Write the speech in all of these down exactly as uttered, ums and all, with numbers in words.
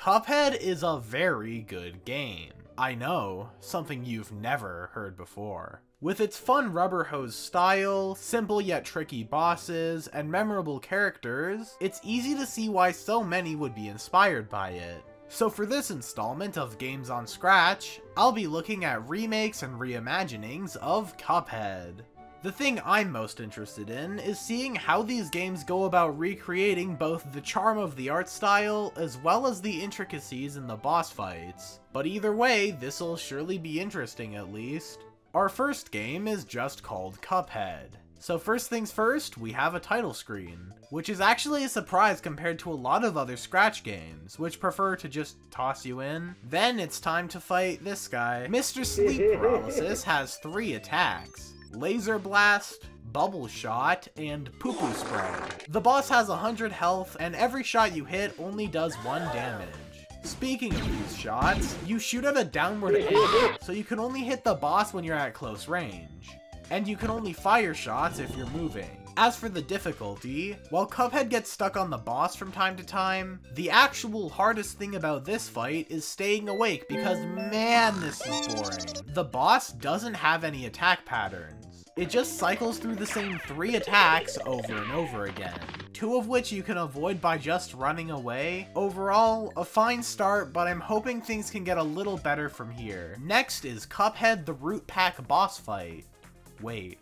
Cuphead is a very good game. I know, something you've never heard before. With its fun rubber hose style, simple yet tricky bosses, and memorable characters, it's easy to see why so many would be inspired by it. So for this installment of Games on Scratch, I'll be looking at remakes and reimaginings of Cuphead. The thing I'm most interested in is seeing how these games go about recreating both the charm of the art style as well as the intricacies in the boss fights. But either way, this'll surely be interesting at least. Our first game is just called Cuphead. So first things first, we have a title screen, which is actually a surprise compared to a lot of other Scratch games, which prefer to just toss you in. Then it's time to fight this guy. Mister Sleep Paralysis has three attacks: Laser Blast, Bubble Shot, and Poo Poo Spray. The boss has one hundred health, and every shot you hit only does one damage. Speaking of these shots, you shoot at a downward angle, so you can only hit the boss when you're at close range. And you can only fire shots if you're moving. As for the difficulty, while Cuphead gets stuck on the boss from time to time, the actual hardest thing about this fight is staying awake because, man, this is boring. The boss doesn't have any attack patterns. It just cycles through the same three attacks over and over again, two of which you can avoid by just running away. Overall, a fine start, but I'm hoping things can get a little better from here. Next is Cuphead the Root Pack boss fight. Wait,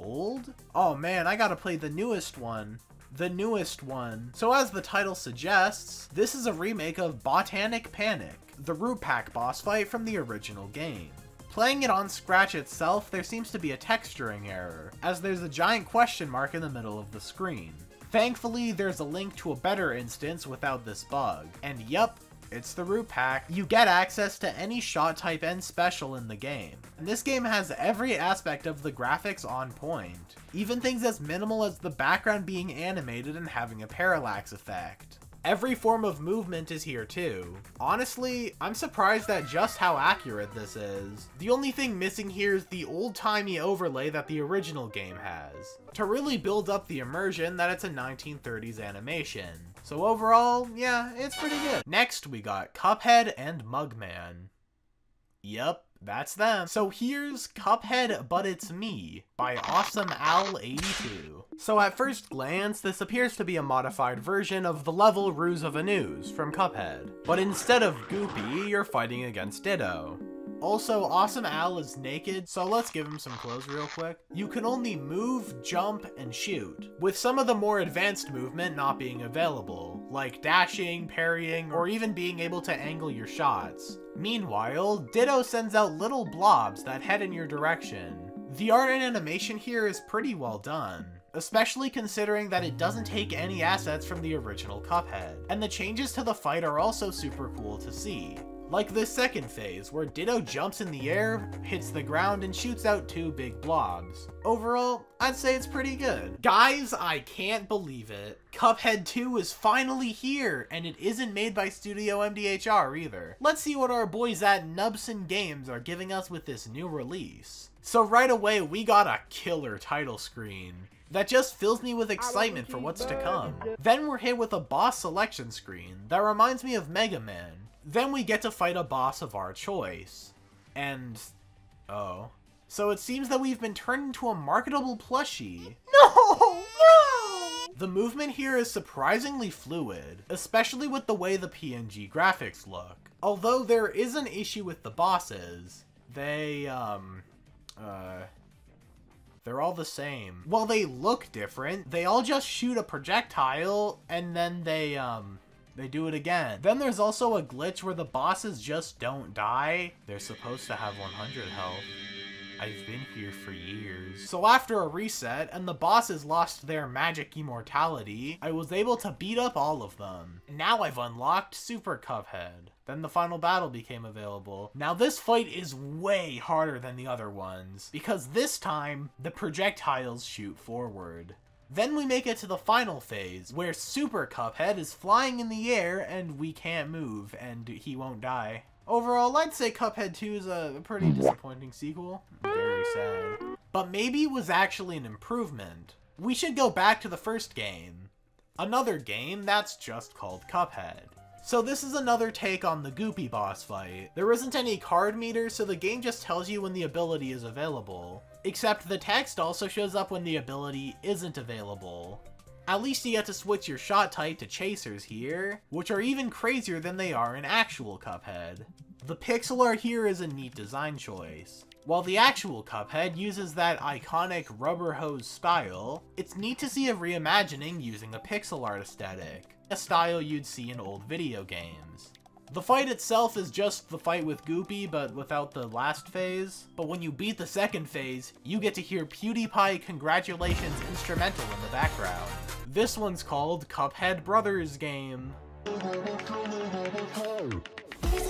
old? Oh man, I gotta play the newest one. The newest one. So as the title suggests, this is a remake of Botanic Panic, the Root Pack boss fight from the original game. Playing it on Scratch itself, there seems to be a texturing error, as there's a giant question mark in the middle of the screen. Thankfully, there's a link to a better instance without this bug. And yep, it's the Root Pack. You get access to any shot type and special in the game. And this game has every aspect of the graphics on point. Even things as minimal as the background being animated and having a parallax effect. Every form of movement is here too. Honestly, I'm surprised at just how accurate this is. The only thing missing here is the old-timey overlay that the original game has, to really build up the immersion that it's a nineteen thirties animation. So overall, yeah, it's pretty good. Next, we got Cuphead and Mugman. Yep, that's them. So here's Cuphead But It's Me by Awesome A I eighty-two. So at first glance, this appears to be a modified version of the level Ruse of Anus from Cuphead. But instead of Goopy, you're fighting against Ditto. Also, Awesome Al is naked, so let's give him some clothes real quick. You can only move, jump, and shoot, with some of the more advanced movement not being available, like dashing, parrying, or even being able to angle your shots. Meanwhile, Ditto sends out little blobs that head in your direction. The art and animation here is pretty well done, especially considering that it doesn't take any assets from the original Cuphead, and the changes to the fight are also super cool to see. Like this second phase, where Ditto jumps in the air, hits the ground, and shoots out two big blobs. Overall, I'd say it's pretty good. Guys, I can't believe it. Cuphead two is finally here, and it isn't made by Studio M D H R either. Let's see what our boys at Nubsen Games are giving us with this new release. So right away, we got a killer title screen that just fills me with excitement for what's to come. Then we're hit with a boss selection screen that reminds me of Mega Man. Then we get to fight a boss of our choice. And... oh. So it seems that we've been turned into a marketable plushie. No! No! The movement here is surprisingly fluid, especially with the way the P N G graphics look. Although there is an issue with the bosses. They, um... Uh... They're all the same. While they look different, they all just shoot a projectile, and then they, um... they do it again. Then there's also a glitch where the bosses just don't die. They're supposed to have one hundred health. I've been here for years. So after a reset, and the bosses lost their magic immortality, I was able to beat up all of them. Now I've unlocked Super Cuphead. Then the final battle became available. Now this fight is way harder than the other ones, because this time, the projectiles shoot forward. Then we make it to the final phase, where Super Cuphead is flying in the air and we can't move, and he won't die. Overall, I'd say Cuphead two is a pretty disappointing sequel. Very sad. But maybe it was actually an improvement. We should go back to the first game. Another game that's just called Cuphead. So this is another take on the Goopy boss fight. There isn't any card meter, so the game just tells you when the ability is available. Except the text also shows up when the ability isn't available. At least you get to switch your shot type to chasers here, which are even crazier than they are in actual Cuphead. The pixel art here is a neat design choice. While the actual Cuphead uses that iconic rubber hose style, it's neat to see a reimagining using a pixel art aesthetic, a style you'd see in old video games. The fight itself is just the fight with Goopy, but without the last phase. But when you beat the second phase, you get to hear PewDiePie Congratulations instrumental in the background. This one's called Cuphead Brothers Game. There's a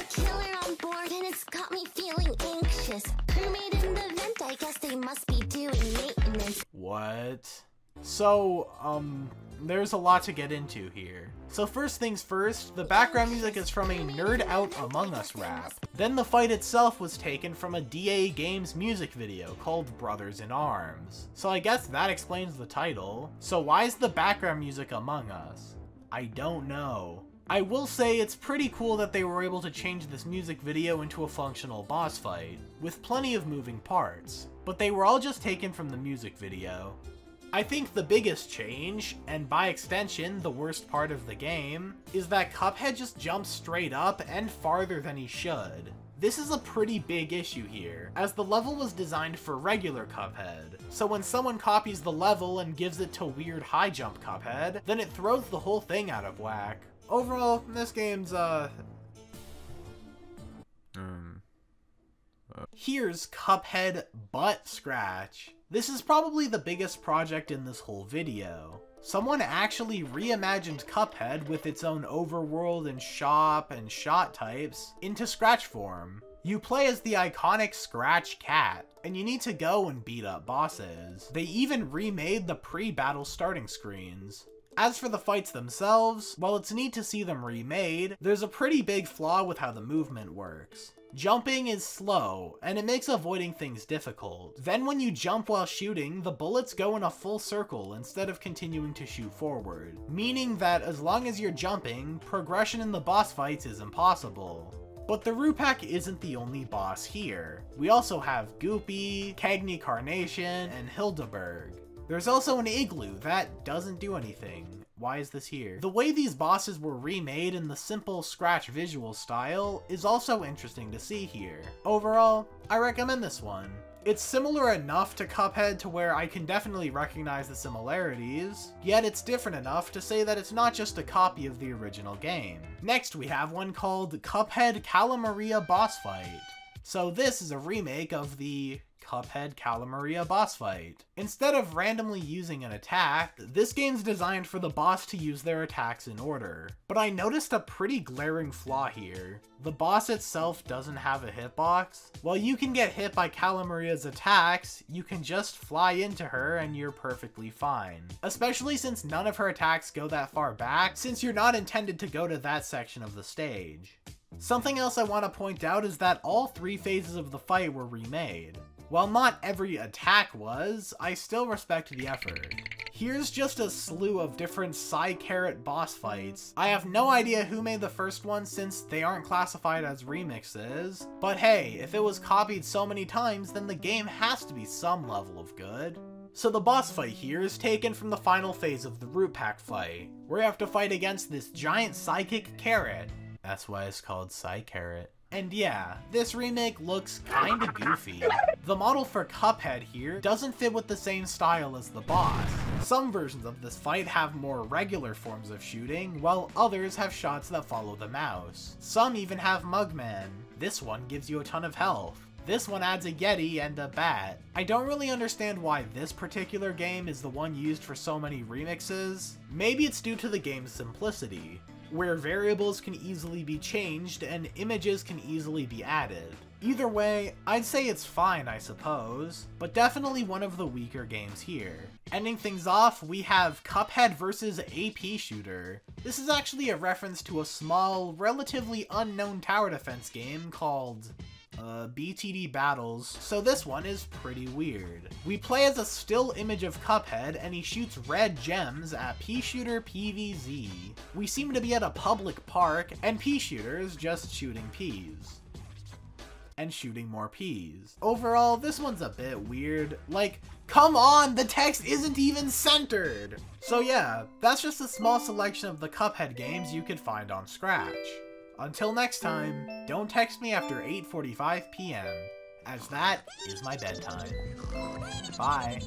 killer on board and it's got me feeling anxious. Crewmate in the vent, I guess they must be doing maintenance. What? So, um... there's a lot to get into here. So first things first, the background music is from a Nerd Out Among Us rap. Then the fight itself was taken from a D A Games music video called Brothers in Arms. So I guess that explains the title. So why is the background music Among Us? I don't know. I will say it's pretty cool that they were able to change this music video into a functional boss fight, with plenty of moving parts, but they were all just taken from the music video. I think the biggest change, and by extension, the worst part of the game, is that Cuphead just jumps straight up and farther than he should. This is a pretty big issue here, as the level was designed for regular Cuphead, so when someone copies the level and gives it to weird high jump Cuphead, then it throws the whole thing out of whack. Overall, this game's, uh... Um... Here's Cuphead but Scratch. This is probably the biggest project in this whole video. Someone actually reimagined Cuphead with its own overworld and shop and shot types into Scratch form. You play as the iconic Scratch cat, and you need to go and beat up bosses. They even remade the pre-battle starting screens. As for the fights themselves, while it's neat to see them remade, there's a pretty big flaw with how the movement works. Jumping is slow, and it makes avoiding things difficult. Then when you jump while shooting, the bullets go in a full circle instead of continuing to shoot forward, meaning that as long as you're jumping, progression in the boss fights is impossible. But the Rupak isn't the only boss here. We also have Goopy, Cagney Carnation, and Hildeberg. There's also an igloo that doesn't do anything. Why is this here? The way these bosses were remade in the simple Scratch visual style is also interesting to see here. Overall, I recommend this one. It's similar enough to Cuphead to where I can definitely recognize the similarities, yet it's different enough to say that it's not just a copy of the original game. Next we have one called Cuphead Cala Maria Boss Fight. So this is a remake of the Cuphead Cala Maria boss fight. Instead of randomly using an attack, this game's designed for the boss to use their attacks in order. But I noticed a pretty glaring flaw here. The boss itself doesn't have a hitbox. While you can get hit by Cala Maria's attacks, you can just fly into her and you're perfectly fine. Especially since none of her attacks go that far back, since you're not intended to go to that section of the stage. Something else I want to point out is that all three phases of the fight were remade. While not every attack was, I still respect the effort. Here's just a slew of different Psy Carrot boss fights. I have no idea who made the first one since they aren't classified as remixes, but hey, if it was copied so many times, then the game has to be some level of good. So the boss fight here is taken from the final phase of the Rupak fight, where you have to fight against this giant psychic carrot. That's why it's called Psy Carrot. And yeah, this remake looks kinda goofy. The model for Cuphead here doesn't fit with the same style as the boss. Some versions of this fight have more regular forms of shooting, while others have shots that follow the mouse. Some even have Mugman. This one gives you a ton of health. This one adds a Yeti and a bat. I don't really understand why this particular game is the one used for so many remixes. Maybe it's due to the game's simplicity, where variables can easily be changed and images can easily be added. Either way, I'd say it's fine, I suppose, but definitely one of the weaker games here. Ending things off, we have Cuphead versus a Peashooter. This is actually a reference to a small, relatively unknown tower defense game called Uh, B T D battles, so this one is pretty weird. We play as a still image of Cuphead, and he shoots red gems at Peashooter P V Z. We seem to be at a public park, and Peashooter is just shooting peas. And shooting more peas. Overall, this one's a bit weird. Like, come on, the text isn't even centered! So yeah, that's just a small selection of the Cuphead games you could find on Scratch. Until next time, don't text me after eight forty-five p m, as that is my bedtime. Bye.